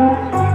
Jangan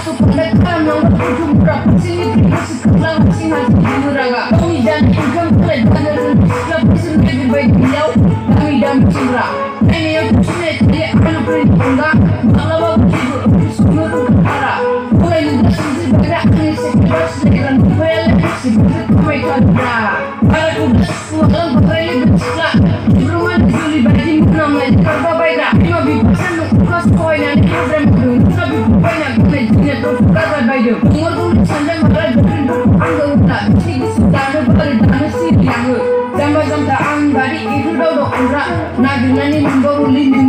sampai anggaran itu dong, orang nak dengan ini membawa lini.